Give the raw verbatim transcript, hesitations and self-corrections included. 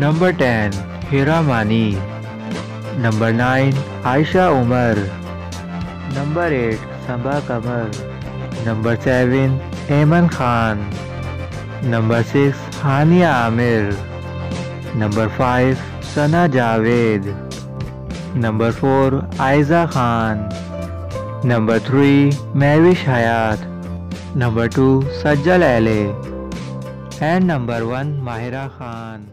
Number ten Hira Mani, number nine Ayesha Omar, number eight Saba Qamar, number seven Aiman Khan, number six Hania Aamir, number five Sana Javed, number four Ayeza Khan, number three Mehwish Hayat, number two Sajal Ali and number one Mahira Khan.